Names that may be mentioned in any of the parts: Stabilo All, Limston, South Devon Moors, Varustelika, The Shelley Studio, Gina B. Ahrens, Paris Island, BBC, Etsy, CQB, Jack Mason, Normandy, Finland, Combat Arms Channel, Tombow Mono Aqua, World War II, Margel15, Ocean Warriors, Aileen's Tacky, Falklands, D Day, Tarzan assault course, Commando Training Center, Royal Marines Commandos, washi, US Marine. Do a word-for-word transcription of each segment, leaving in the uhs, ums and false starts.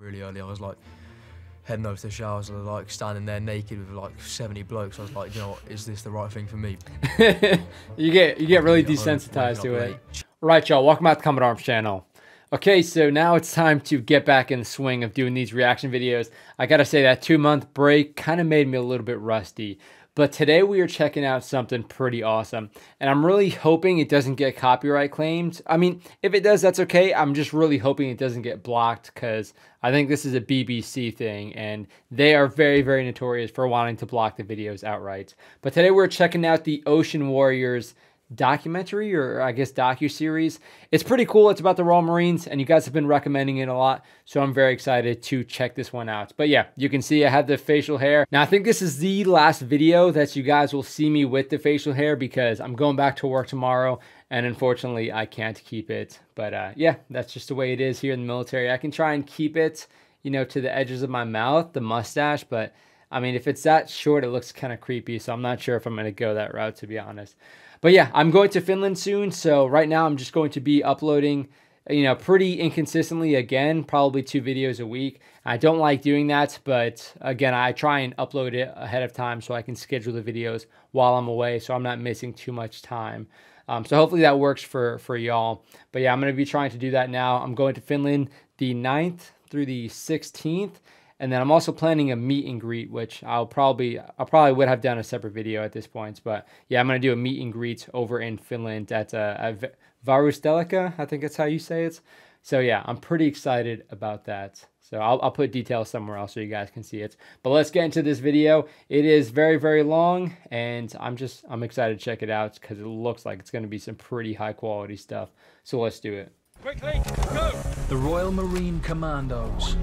Really early, I was like heading over to the showers and like standing there naked with like seventy blokes. I was like, you know what, is this the right thing for me? you get you get really desensitized to it. Right, y'all, welcome back to Combat Arms Channel. Okay, so now it's time to get back in the swing of doing these reaction videos. I gotta say that two month break kind of made me a little bit rusty. But today we are checking out something pretty awesome. And I'm really hoping it doesn't get copyright claimed. I mean, if it does, that's okay. I'm just really hoping it doesn't get blocked because I think this is a B B C thing. And they are very, very notorious for wanting to block the videos outright. But today we're checking out the Ocean Warriors documentary, or I guess docu-series. It's pretty cool. It's about the Royal Marines, and you guys have been recommending it a lot, so I'm very excited to check this one out. But yeah, you can see I have the facial hair. Now, I think this is the last video that you guys will see me with the facial hair because I'm going back to work tomorrow, and unfortunately, I can't keep it. But uh, yeah, that's just the way it is here in the military. I can try and keep it, you know, to the edges of my mouth, the mustache, but I mean, if it's that short, it looks kind of creepy, so I'm not sure if I'm going to go that route, to be honest. But yeah, I'm going to Finland soon, so right now I'm just going to be uploading, you know, pretty inconsistently again, probably two videos a week. I don't like doing that, but again, I try and upload it ahead of time so I can schedule the videos while I'm away, so I'm not missing too much time. Um, so hopefully that works for, for y'all. But yeah, I'm going to be trying to do that now. I'm going to Finland the ninth through the sixteenth. And then I'm also planning a meet and greet, which I'll probably, I probably would have done a separate video at this point. But yeah, I'm going to do a meet and greet over in Finland at, uh, at Varustelika, I think that's how you say it. So yeah, I'm pretty excited about that. So I'll, I'll put details somewhere else so you guys can see it. But let's get into this video. It is very, very long, and I'm just, I'm excited to check it out because it looks like it's going to be some pretty high quality stuff. So let's do it. Quickly, go! The Royal Marine Commandos.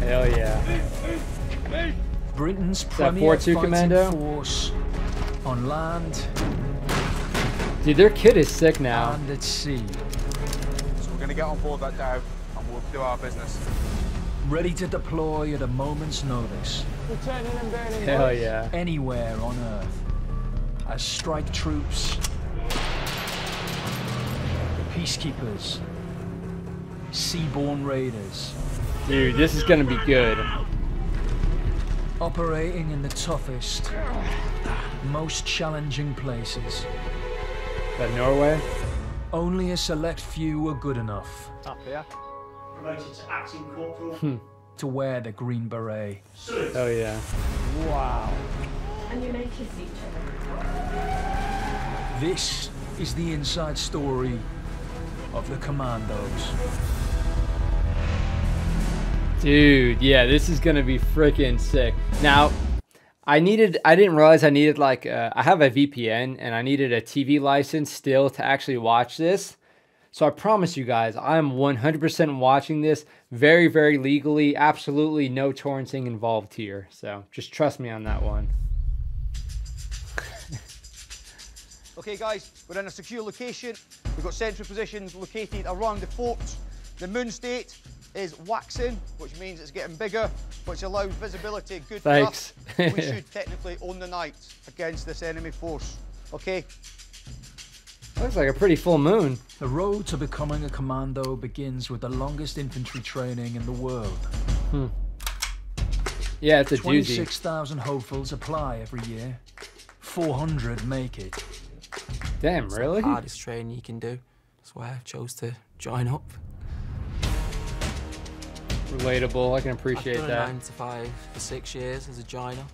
Hell yeah. Britain's premier fighting force on land. Dude, their kid is sick now. And at sea. So we're going to get on board that dive and we'll do our business. Ready to deploy at a moment's notice. We're turning and burning. Hell yeah. Anywhere on Earth. As strike troops, peacekeepers, seaborne raiders. Dude, this is gonna be good. Operating in the toughest, most challenging places. Is that Norway? Only a select few are good enough. Up here. Promoted to acting corporal. Hmm. To wear the green beret. Oh yeah. Wow. And you may kiss each other. This is the inside story of the Commandos. Dude, yeah, this is gonna be freaking sick. Now, I needed, I didn't realize I needed like, uh, I have a V P N and I needed a T V license still to actually watch this. So I promise you guys, I'm one hundred percent watching this very, very legally, absolutely no torrenting involved here. So just trust me on that one. Okay guys, we're in a secure location. We've got central positions located around the fort. The moon state is waxing, which means it's getting bigger, which allows visibility good Thanks. enough. We should technically own the night against this enemy force. Okay? Looks like a pretty full moon. The road to becoming a commando begins with the longest infantry training in the world. Hmm. Yeah, it's a doozy. twenty-six thousand hopefuls apply every year. four hundred make it. Damn, it's really? It's the hardest training you can do. That's why I chose to join up. Relatable, I can appreciate I've done that. I've nine to five for six years as a joiner.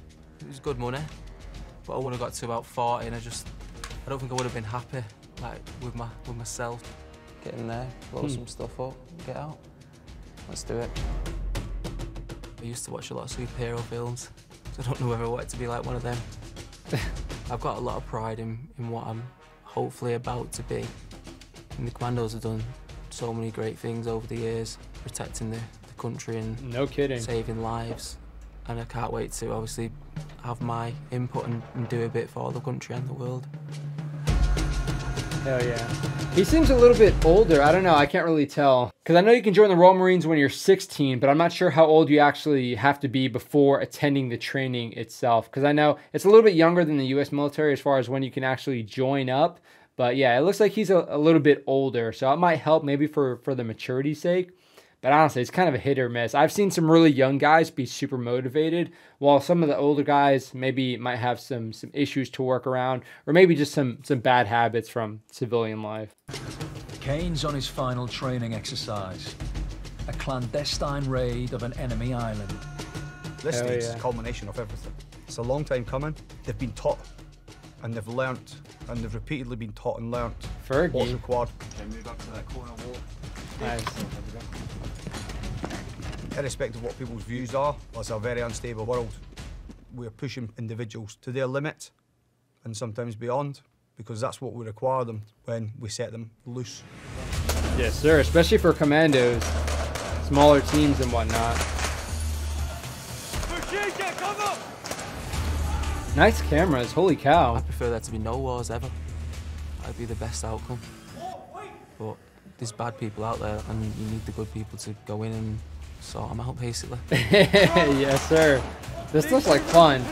It was good money, but I would have got to about forty, and I just, I don't think I would have been happy, like with my, with myself. Get in there, blow hmm. some stuff up, get out. Let's do it. I used to watch a lot of superhero films, so I don't know whether I wanted to be like one of them. I've got a lot of pride in, in what I'm hopefully about to be. And the Commandos have done so many great things over the years, protecting the country and no kidding saving lives, and I can't wait to obviously have my input and, and do a bit for the country and the world. Hell yeah. He seems a little bit older. I don't know, I can't really tell, because I know you can join the Royal Marines when you're sixteen, but I'm not sure how old you actually have to be before attending the training itself, because I know it's a little bit younger than the U S military as far as when you can actually join up. But yeah, it looks like he's a, a little bit older, so it might help maybe for for the maturity's sake. But honestly, it's kind of a hit or miss. I've seen some really young guys be super motivated, while some of the older guys maybe might have some some issues to work around, or maybe just some some bad habits from civilian life. Kane's on his final training exercise, a clandestine raid of an enemy island. Listening yeah. is the culmination of everything. It's a long time coming. They've been taught, and they've learnt, and they've repeatedly been taught and learnt Fergie. What's required. Okay, move up to that corner wall. Nice. Irrespective of what people's views are, it's a very unstable world. We're pushing individuals to their limit, and sometimes beyond, because that's what we require them when we set them loose. Yes, sir, especially for commandos, smaller teams and whatnot. Nice cameras, holy cow. I prefer there to be no wars ever. That'd be the best outcome. But there's bad people out there, and you need the good people to go in and sort them out, basically. Yes, sir. This looks like fun.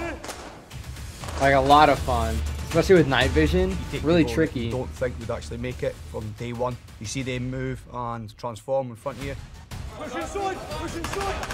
Like a lot of fun. Especially with night vision. Really tricky. Don't think we'd actually make it from day one. You see them move and transform in front of you. Push inside! Push inside!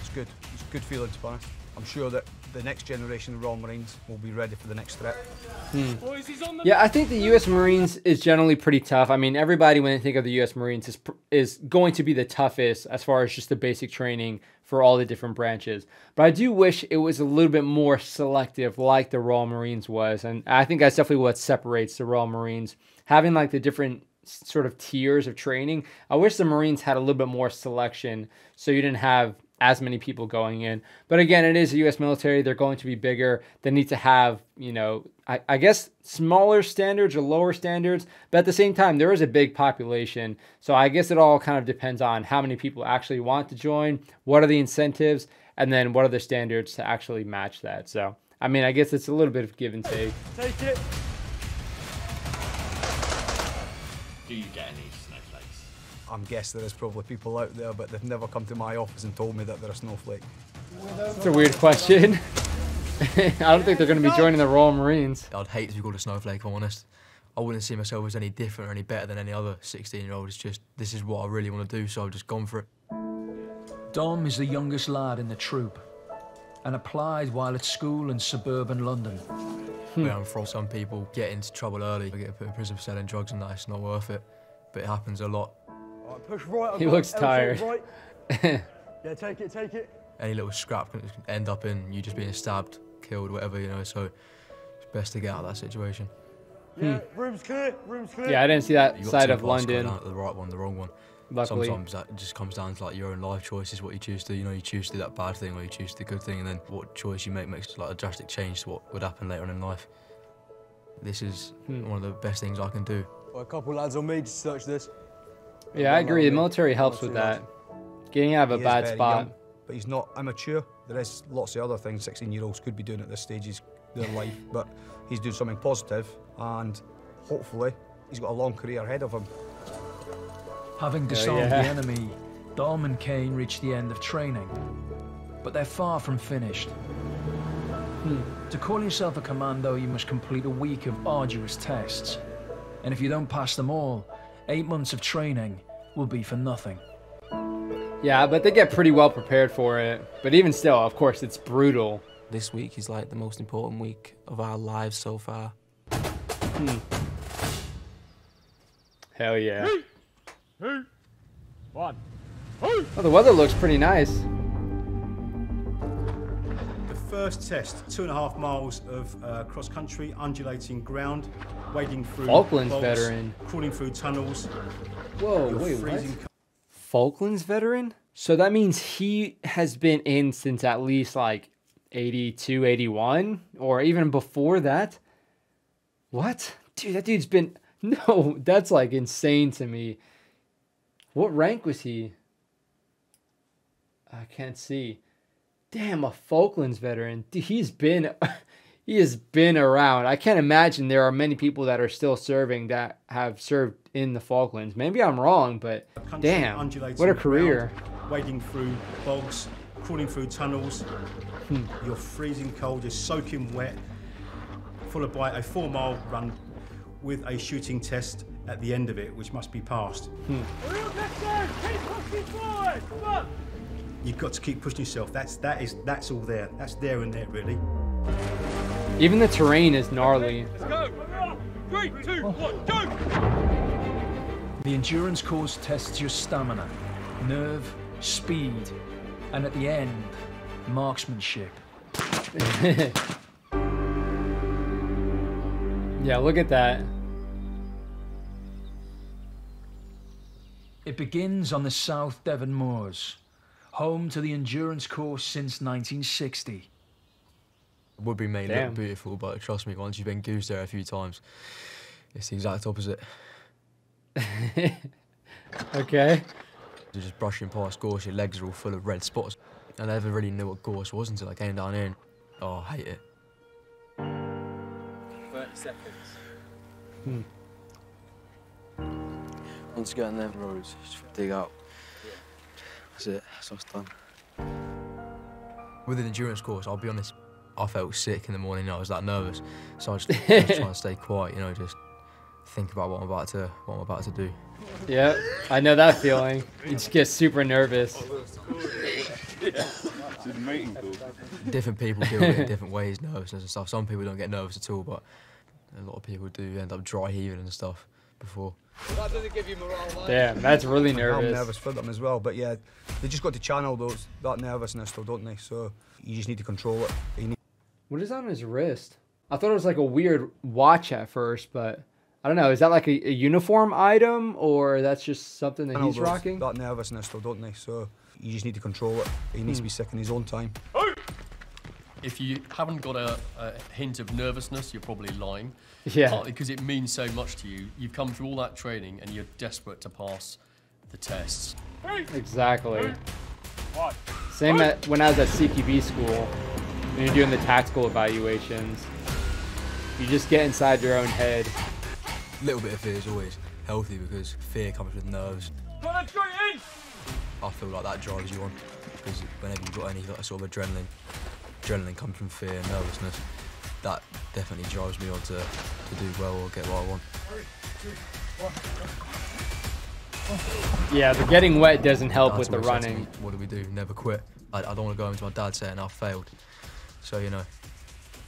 It's good. It's a good feeling, to be honest. I'm sure that the next generation of Royal Marines will be ready for the next threat. Hmm. Yeah, I think the U S Marines is generally pretty tough. I mean, everybody, when they think of the U S Marines, is, is going to be the toughest as far as just the basic training for all the different branches. But I do wish it was a little bit more selective like the Royal Marines was. And I think that's definitely what separates the Royal Marines. Having like the different sort of tiers of training, I wish the Marines had a little bit more selection so you didn't have as many people going in. But again, it is the U S military. They're going to be bigger. They need to have, you know, I, I guess smaller standards or lower standards, but at the same time, there is a big population. So I guess it all kind of depends on how many people actually want to join, what are the incentives, and then what are the standards to actually match that. So, I mean, I guess it's a little bit of give and take. Take it. Do you get any? I'm guessing there is probably people out there, but they've never come to my office and told me that they're a snowflake. That's a weird question. I don't think they're going to be joining the Royal Marines. I'd hate to be called a snowflake, if I'm honest. I wouldn't see myself as any different or any better than any other sixteen-year-old. It's just, this is what I really want to do, so I've just gone for it. Dom is the youngest lad in the troop and applied while at school in suburban London. Hmm. Where I'm from, some people get into trouble early. They get put in prison for selling drugs and that. It's not worth it, but it happens a lot. Push right, he looks tired. Right. Yeah, take it, take it. Any little scrap can end up in you just being stabbed, killed, whatever, you know, so it's best to get out of that situation. Yeah, hmm. room's clear, room's clear. Yeah, I didn't see that You've side of London. Down, the right one, the wrong one. Luckily. Sometimes that just comes down to like your own life choices, what you choose to, you know, you choose to do that bad thing or you choose to do the good thing, and then what choice you make makes like a drastic change to what would happen later on in life. This is hmm. one of the best things I can do. Well, a couple lads on me just search this. Yeah, I agree. The military helps with that. Getting out of a bad spot. Young, but he's not immature. There is lots of other things sixteen-year-olds could be doing at this stage of their life, but he's doing something positive, and hopefully he's got a long career ahead of him. Having disarmed oh, yeah. the enemy, Dom and Kane reach the end of training, but they're far from finished. Hmm. To call yourself a commando, you must complete a week of arduous tests, and if you don't pass them all, eight months of training will be for nothing. Yeah, but they get pretty well prepared for it. But even still, of course, it's brutal. This week is like the most important week of our lives so far. Hmm. Hell yeah. Hey. Hey. One. Hey. Oh, the weather looks pretty nice. The first test, two and a half miles of uh, cross-country, undulating ground. Wading through Falklands bolts, veteran. Crawling through tunnels. Whoa, wait, what? Falklands veteran? So that means he has been in since at least like eighty-two, eighty-one, or even before that? What? Dude, that dude's been... No, that's like insane to me. What rank was he? I can't see. Damn, a Falklands veteran. Dude, he's been... He has been around. I can't imagine there are many people that are still serving that have served in the Falklands. Maybe I'm wrong, but damn, what a career. Ground, wading through bogs, crawling through tunnels. Hmm. You're freezing cold, you're soaking wet, followed by a four mile run with a shooting test at the end of it, which must be passed. Hmm. We all get down. Keep pushing forward. Come on. You've got to keep pushing yourself. That's that is that's all there. That's there and there really. Even the terrain is gnarly. Let's go. Three, two, one, go. The endurance course tests your stamina, nerve, speed, and at the end, marksmanship. Yeah, look at that. It begins on the South Devon Moors, home to the endurance course since nineteen sixty. It would be made look beautiful, but trust me, once you've been goosed there a few times, it's the exact opposite. Okay. You're just brushing past gorse, your legs are all full of red spots. I never really knew what gorse was until I came down here. Oh, I hate it. thirty seconds. Hmm. Once you get in them roads, just dig up. Yeah. That's it, that's what's done. With an endurance course, I'll be honest, I felt sick in the morning, I was that nervous. So I just, I was trying to stay quiet, you know, just think about what I'm about to what I'm about to do. Yeah, I know that feeling. You just get super nervous. Different people deal with it in different ways, nervousness and stuff. Some people don't get nervous at all, but a lot of people do end up dry heaving and stuff before. That doesn't give you morale, like. Damn, that's really nervous. I'm nervous for them as well, but yeah, they just got to channel those that nervousness though, don't they? So you just need to control it. You need what is that on his wrist? I thought it was like a weird watch at first, but I don't know. Is that like a, a uniform item, or that's just something that he's those, rocking? That nervousness though, don't they? So you just need to control it. He needs hmm. to be sick in his own time. If you haven't got a, a hint of nervousness, you're probably lying. Yeah. Partly because it means so much to you. You've come through all that training and you're desperate to pass the tests. Exactly. Same at, when I was at C Q B school, when you're doing the tactical evaluations, you just get inside your own head. A little bit of fear is always healthy because fear comes with nerves. I feel like that drives you on because whenever you've got any like, sort of adrenaline, adrenaline comes from fear and nervousness. That definitely drives me on to, to do well or get what I want. Yeah, the getting wet doesn't help That's with the running. What do we do? Never quit. I, I don't want to go into my dad saying I failed. So, you know,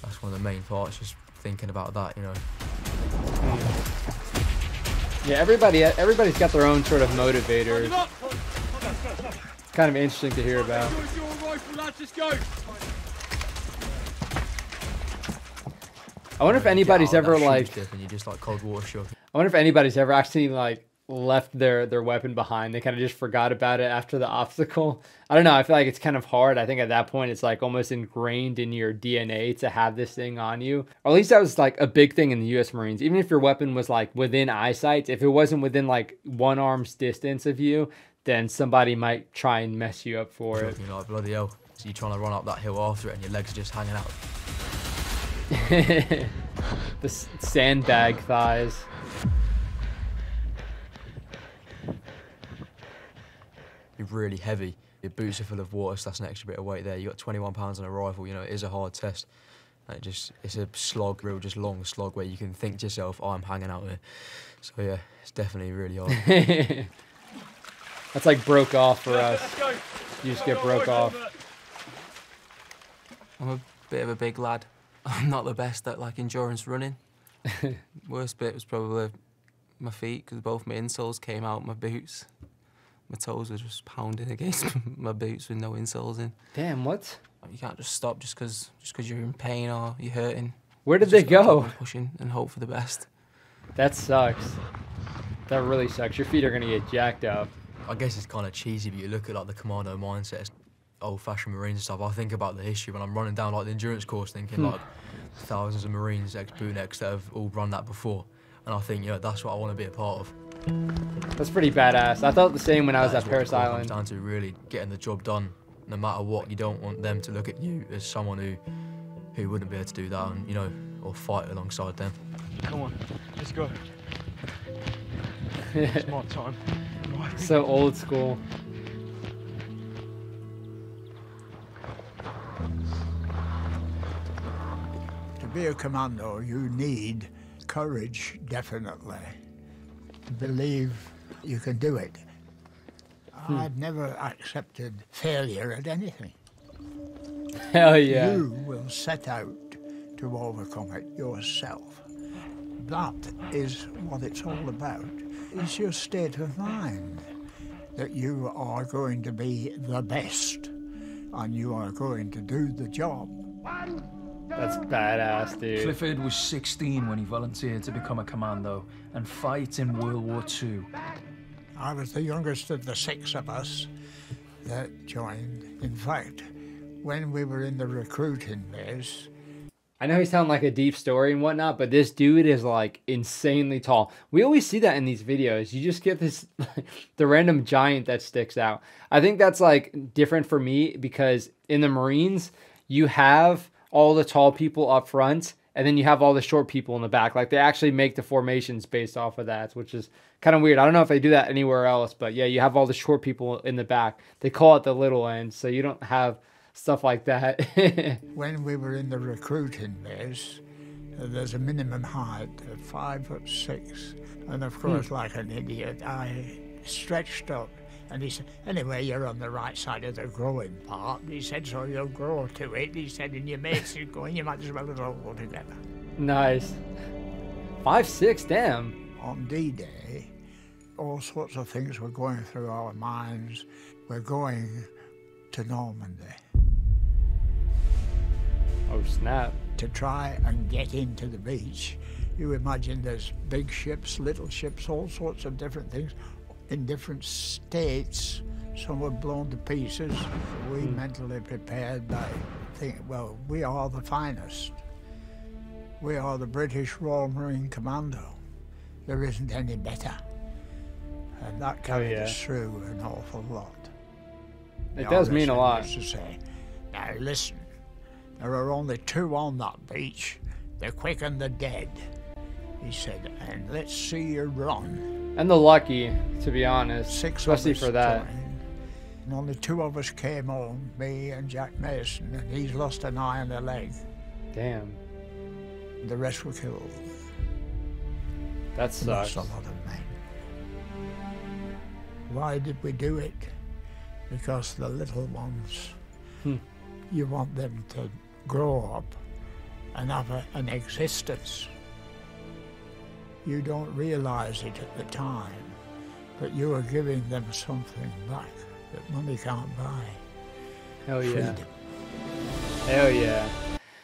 that's one of the main parts, just thinking about that, you know. Yeah, everybody, everybody's got their own sort of motivators. Kind of interesting to hear about. I wonder if anybody's ever like, and you just like cold water shock. I wonder if anybody's ever actually like left their their weapon behind. They kind of just forgot about it after the obstacle. I don't know. I feel like it's kind of hard. I think at that point it's like almost ingrained in your D N A to have this thing on you. Or at least that was like a big thing in the U S Marines. Even if your weapon was like within eyesight, if it wasn't within like one arm's distance of you, then somebody might try and mess you up for it. You're like, bloody hell. So you're trying to run up that hill after it and your legs are just hanging out. The sandbag thighs. You're really heavy. Your boots are full of water, so that's an extra bit of weight there. You got twenty-one pounds on a rifle, you know, it is a hard test. And it just, it's a slog, real just long slog where you can think to yourself, oh, I'm hanging out here. So yeah, it's definitely really hard. That's like broke off for us. You just get broke off. I'm a bit of a big lad. I'm not the best at like endurance running. Worst bit was probably my feet because both my insoles came out my boots. My toes were just pounding against my boots with no insoles in. Damn, what? You can't just stop just because just because you're in pain or you're hurting. Where did they go? Pushing and hope for the best. That sucks. That really sucks. Your feet are gonna get jacked up. I guess it's kind of cheesy, but you look at like the commando mindsets. Old-fashioned Marines and stuff. I think about the history when I'm running down like the endurance course, thinking hmm. like thousands of Marines, ex-bootnecks that have all run that before, and I think, you know, that's what I want to be a part of. That's pretty badass. I thought the same when that I was at Paris Island. Down to really getting the job done, no matter what. You don't want them to look at you as someone who who wouldn't be able to do that, and you know, or fight alongside them. Come on, let's go. It's my time. So old school. To be a commando, you need courage, definitely. believe you can do it. Hmm. I've never accepted failure at anything. Hell yeah. You will set out to overcome it yourself. That is what it's all about. It's your state of mind that you are going to be the best and you are going to do the job. That's badass, dude. Clifford was sixteen when he volunteered to become a commando and fight in World War Two. I was the youngest of the six of us that joined. In fact, when we were in the recruiting base. I know he sounds like a deep story and whatnot, but this dude is like insanely tall. We always see that in these videos. You just get this, like, the random giant that sticks out. I think that's like different for me because in the Marines, you have all the tall people up front and then you have all the short people in the back. Like they actually make the formations based off of that, which is kind of weird. I don't know if they do that anywhere else, but yeah, you have all the short people in the back. They call it the little end, so you don't have stuff like that. When we were in the recruiting base, there's a minimum height of five foot six. And of course, hmm. like an idiot, I stretched up. And he said, anyway, you're on the right side of the growing part. He said, so you'll grow to it. He said, and your mates are going, you might as well grow all together. Nice. Five, six, damn. On D Day, all sorts of things were going through our minds. We're going to Normandy. Oh, snap. To try and get into the beach. You imagine there's big ships, little ships, all sorts of different things. In different states, some were blown to pieces. We mm. mentally prepared by thinking, well, we are the finest. We are the British Royal Marine Commando. There isn't any better. And that carried oh, yeah. us through an awful lot. It now, does mean a lot. To say, now listen, there are only two on that beach, the quick and the dead. He said, and let's see you run. And the lucky, to be honest, Six especially for that. Joined, and only two of us came on, me and Jack Mason, and he's lost an eye and a leg. Damn. The rest were killed. That sucks. Lost a lot of men. Why did we do it? Because the little ones, hmm. you want them to grow up and have a, an existence. You don't realize it at the time, but you are giving them something back that money can't buy. Hell yeah. Freedom. Hell yeah.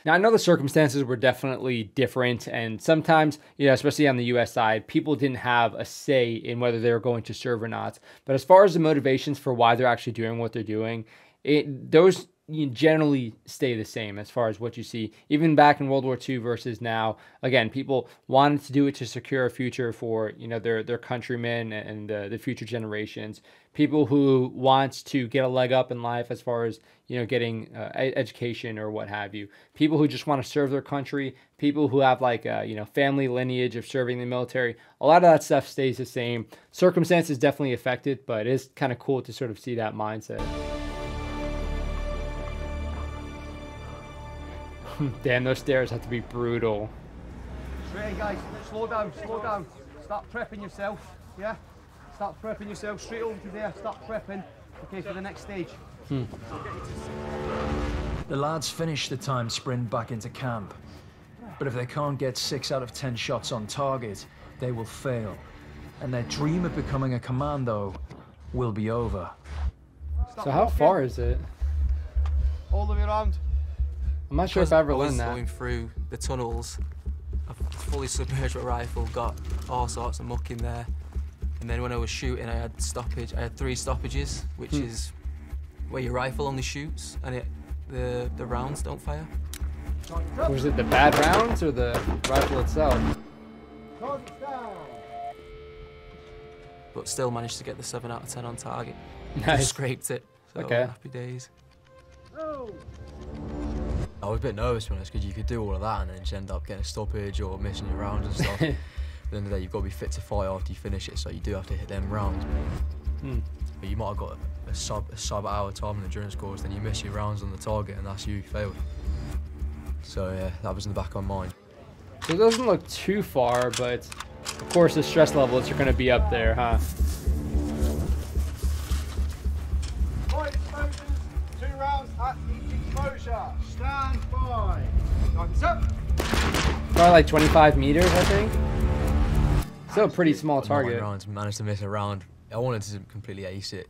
Now, I know the circumstances were definitely different, and sometimes, you know, especially on the U S side, people didn't have a say in whether they were going to serve or not. But as far as the motivations for why they're actually doing what they're doing, it those you generally stay the same as far as what you see, even back in World War Two versus now. Again, people wanted to do it to secure a future for, you know, their, their countrymen and uh, the future generations. People who wants to get a leg up in life as far as, you know, getting uh, education or what have you. People who just want to serve their country. People who have like a, you know, family lineage of serving the military. A lot of that stuff stays the same. Circumstances definitely affect it, but it is kind of cool to sort of see that mindset. Damn, those stairs have to be brutal. Straight, guys. Slow down, slow down. Start prepping yourself, yeah? Start prepping yourself. Straight over to there. Start prepping. Okay, for the next stage. Hmm. The lads finish the time sprint back into camp. But if they can't get six out of ten shots on target, they will fail. And their dream of becoming a commando will be over. So how far is it? All the way around. I'm not sure if I ever learned that. Going through the tunnels, a fully submerged rifle, got all sorts of muck in there. And then when I was shooting, I had stoppage. I had three stoppages, which hmm. is where your rifle only shoots and it the the rounds don't fire. Was it the bad rounds or the rifle itself? But still managed to get the seven out of ten on target. Nice. Just scraped it. So okay. Happy days. Oh. I was a bit nervous when I was because you could do all of that and then just end up getting a stoppage or missing your rounds and stuff. At the end of the day, you've got to be fit to fight after you finish it, so you do have to hit them rounds. Mm. But you might have got a, a sub a sub hour time in endurance course, then you miss your rounds on the target, and that's you failed. So yeah, that was in the back of my mind. So it doesn't look too far, but Of course, the stress levels are going to be up there, huh? Right, soldiers, two rounds at the exposure. Stand by. Time's up. Probably like twenty-five meters, I think. Still a pretty small target. Rounds, managed to miss a round. I wanted to completely ace it.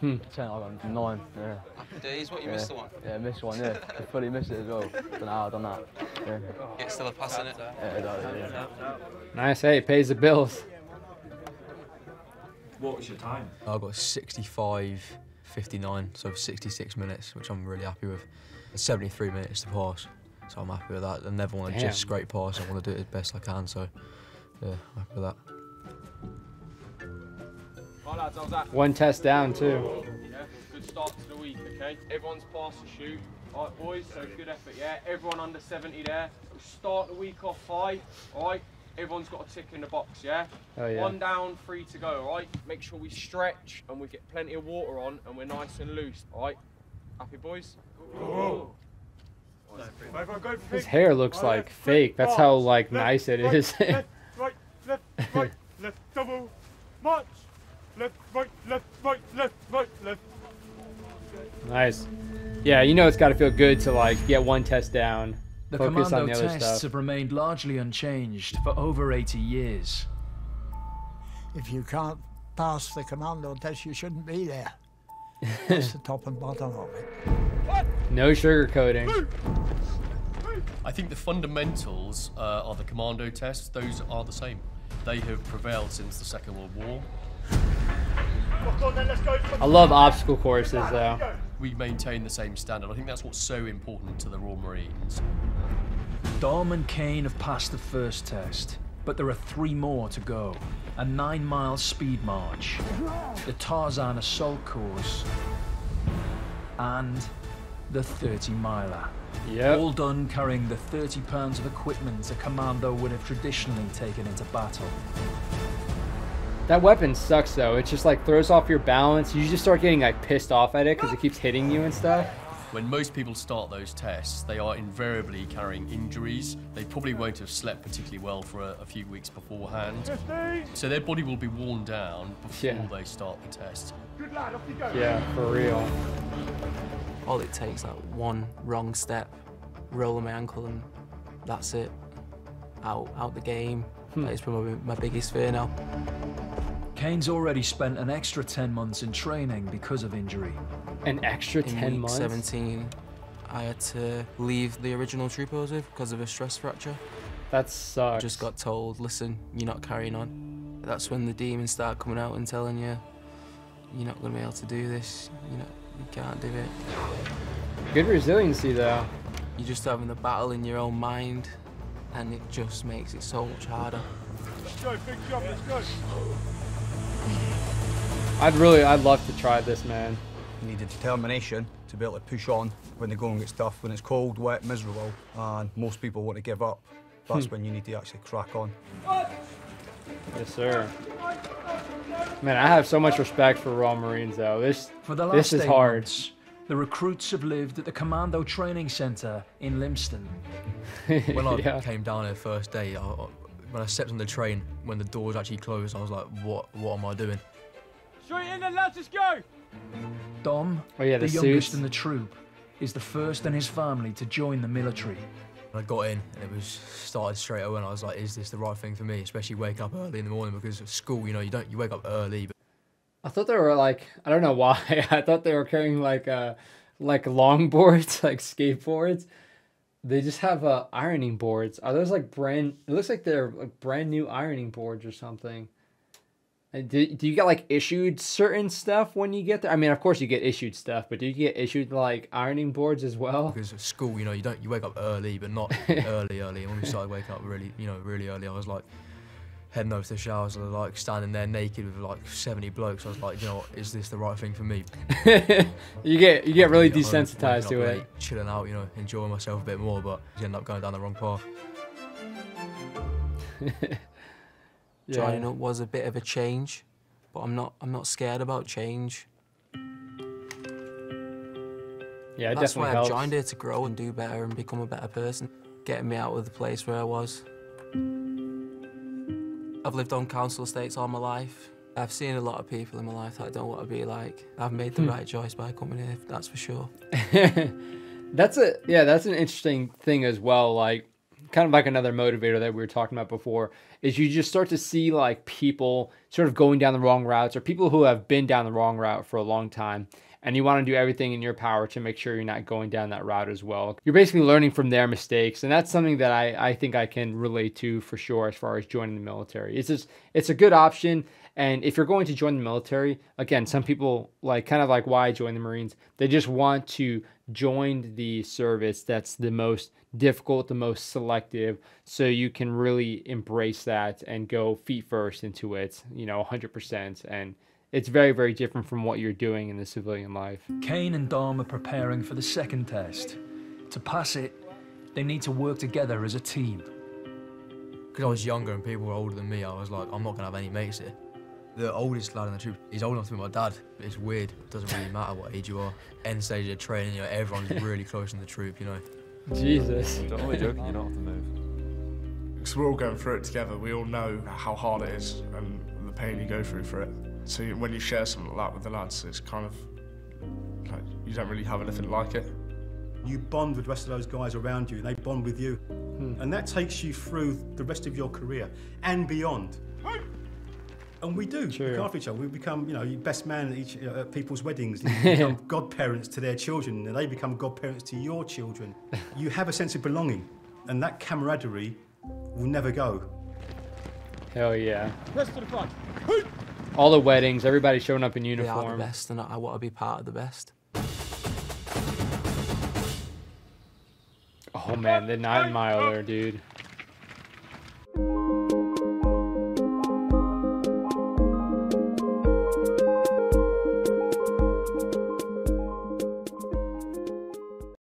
Hmm. ten, I got nine, yeah. Days, what, you yeah. missed the one? Yeah, missed one, yeah. I fully missed it as well. Don't know how I've done that. Yeah. It's still a pass, in it? Yeah, it does, yeah. Nice, hey, it pays the bills. What was your time? I got sixty-five fifty-nine, so sixty-six minutes, which I'm really happy with. It's seventy-three minutes to pass, so I'm happy with that. I never want to just scrape pass, I want to do it as best I can, so yeah, I'm happy with that. One test down, too. Yeah, good start to the week, okay? Everyone's passed the shoot. All right, boys, so good effort, yeah? Everyone under seventy there. We'll start the week off high, all right? Everyone's got a tick in the box, yeah? Oh, yeah. One down, three to go, all right? Make sure we stretch and we get plenty of water on and we're nice and loose, all right? Happy, boys? Ooh. Ooh. His hair looks like fake. That's how, like, nice it is. Left, right, left, right, left, double, march. Left, right, left, right, left, right, left. Nice. Yeah, you know it's got to feel good to like get one test down, the focus on the other stuff. The Commando tests have remained largely unchanged for over eighty years. If you can't pass the Commando test, you shouldn't be there. That's the top and bottom of it. No sugarcoating. I think the fundamentals uh, are the Commando tests. Those are the same. They have prevailed since the Second World War. I love obstacle courses, though. We maintain the same standard. I think that's what's so important to the Royal Marines. Dom and Kane have passed the first test, but there are three more to go. A nine-mile speed march, the Tarzan assault course, and the thirty-miler. Yep. All done carrying the thirty pounds of equipment a commando would have traditionally taken into battle. That weapon sucks though, it just like throws off your balance. You just start getting like pissed off at it because it keeps hitting you and stuff. When most people start those tests, they are invariably carrying injuries. They probably won't have slept particularly well for a, a few weeks beforehand. So their body will be worn down before yeah. they start the test. Good lad, off you go. Yeah, for real. All it takes like one wrong step, rolling my ankle and that's it. Out, out the game. Hmm. That is probably my biggest fear now. Kane's already spent an extra ten months in training because of injury. An extra ten months? In week seventeen, I had to leave the original troop I was with because of a stress fracture. That sucks. Just got told, listen, you're not carrying on. That's when the demons start coming out and telling you, you're not going to be able to do this. You know, you can't do it. Good resiliency, though. You're just having the battle in your own mind, and it just makes it so much harder. Let's go, big job, let's go. I'd really, I'd love to try this, man. You need the determination to be able to push on when the going gets tough, when it's cold, wet, miserable, and most people want to give up. That's hmm. when you need to actually crack on. Yes, sir. Man, I have so much respect for Royal Marines, though. This, for the last this is hard. Months, the recruits have lived at the Commando Training Center in Limston. When I yeah. came down here first day, I, I, when I stepped on the train, when the doors actually closed, I was like, what, what am I doing? Straight in and let's just go! Dom, oh, yeah, the, the youngest suits. in the troop, is the first in his family to join the military. I got in and it was started straight away and I was like, is this the right thing for me? Especially wake up early in the morning because of school, you know, you don't, you wake up early. But I thought they were like, I don't know why, I thought they were carrying like, uh, like longboards, like skateboards. They just have uh, ironing boards. Are those like brand, it looks like they're like brand new ironing boards or something. And do, do you get like issued certain stuff when you get there? I mean, of course you get issued stuff, but do you get issued like ironing boards as well? Because at school, you know, you don't, you wake up early, but not early, early. And when we started waking up really, you know, really early, I was like heading over to the showers and like standing there naked with like seventy blokes. I was like, you know what, is this the right thing for me? you get you get really you know, desensitized to it. Late, chilling out, you know, enjoying myself a bit more, but you end up going down the wrong path. yeah. Joining up was a bit of a change, but I'm not I'm not scared about change. Yeah, it That's definitely why helps. I joined here to grow and do better and become a better person, getting me out of the place where I was. I've lived on council estates all my life. I've seen a lot of people in my life that I don't want to be like. I've made the hmm. right choice by coming here, that's for sure. That's a, yeah, that's an interesting thing as well. Like, kind of like another motivator that we were talking about before is you just start to see like people sort of going down the wrong routes, or people who have been down the wrong route for a long time, and you want to do everything in your power to make sure you're not going down that route as well. You're basically learning from their mistakes, and that's something that I, I think I can relate to for sure as far as joining the military. It's just, it's a good option. And if you're going to join the military, again, some people, like kind of like why I joined the Marines, they just want to join the service that's the most difficult, the most selective, so you can really embrace that and go feet first into it, you know, one hundred percent. And it's very, very different from what you're doing in the civilian life. Kane and Dom are preparing for the second test. To pass it, they need to work together as a team. Because I was younger and people were older than me, I was like, I'm not going to have any mates here. The oldest lad in the troop, he's old enough to be my dad. It's weird, it doesn't really matter what age you are. End stage of training, you know, everyone's really close in the troop, you know. Jesus. I'm only joking, you don't have to move. Because we're all going through it together, we all know how hard it is and the pain you go through for it. So when you share something like that with the lads, it's kind of like, you don't really have anything like it. You bond with the rest of those guys around you, and they bond with you. Hmm. And that takes you through the rest of your career and beyond. And we do True. look after each other. We become, you know, best man at each uh, people's weddings. You become godparents to their children, and they become godparents to your children. You have a sense of belonging, and that camaraderie will never go. Hell yeah! Rest of the front. All the weddings, everybody showing up in uniform. They are the best, and I want to be part of the best. Oh man, the nine miler, dude.